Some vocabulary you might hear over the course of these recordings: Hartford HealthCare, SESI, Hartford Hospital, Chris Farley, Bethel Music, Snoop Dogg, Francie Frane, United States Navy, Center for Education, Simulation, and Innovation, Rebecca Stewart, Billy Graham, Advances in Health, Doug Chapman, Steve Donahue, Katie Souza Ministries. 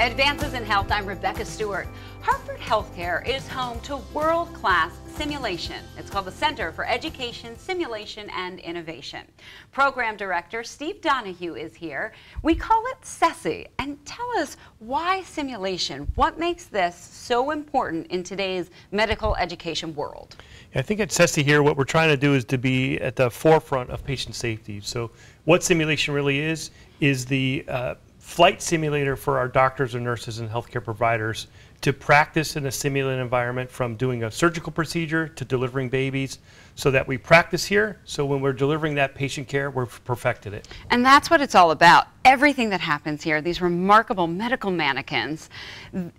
Advances in Health, I'm Rebecca Stewart. Hartford HealthCare is home to world-class simulation. It's called the Center for Education, Simulation, and Innovation. Program Director Steve Donahue is here. We call it SESI. And tell us why simulation? What makes this so important in today's medical education world? I think at SESI here, what we're trying to do is to be at the forefront of patient safety. So what simulation really is the flight simulator for our doctors and nurses and healthcare providers to practice in a simulated environment, from doing a surgical procedure to delivering babies, so that we practice here, so when we're delivering that patient care, we've perfected it. And that's what it's all about. Everything that happens here, these remarkable medical mannequins,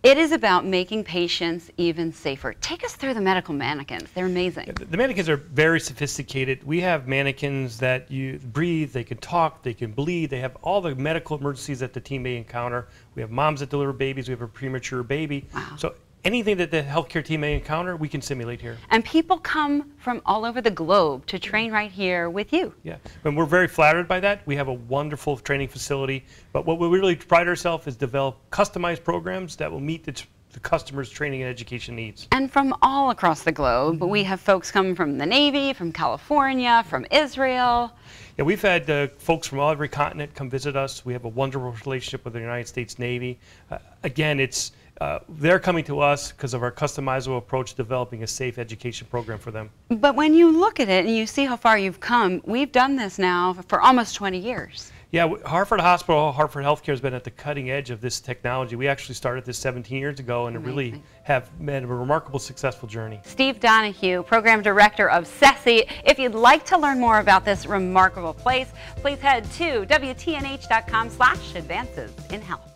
it is about making patients even safer. Take us through the medical mannequins. They're amazing. Yeah, the mannequins are very sophisticated. We have mannequins that you breathe, they can talk, they can bleed, they have all the medical emergencies that the team may encounter. We have moms that deliver babies, we have a premature baby. Wow. So anything that the healthcare team may encounter, we can simulate here. And people come from all over the globe to train right here with you. Yeah, and we're very flattered by that. We have a wonderful training facility, but what we really pride ourselves is develop customized programs that will meet the customer's training and education needs. And from all across the globe, we have folks coming from the Navy, from California, from Israel. Yeah, we've had folks from all every continent come visit us. We have a wonderful relationship with the United States Navy. Again, it's they're coming to us because of our customizable approach to developing a safe education program for them. But when you look at it and you see how far you've come, we've done this now for almost 20 years. Yeah, Hartford Hospital, Hartford HealthCare has been at the cutting edge of this technology. We actually started this 17 years ago and really have made a remarkable successful journey. Steve Donahue, Program Director of SESI. If you'd like to learn more about this remarkable place, please head to WTNH.com/advancesinhealth.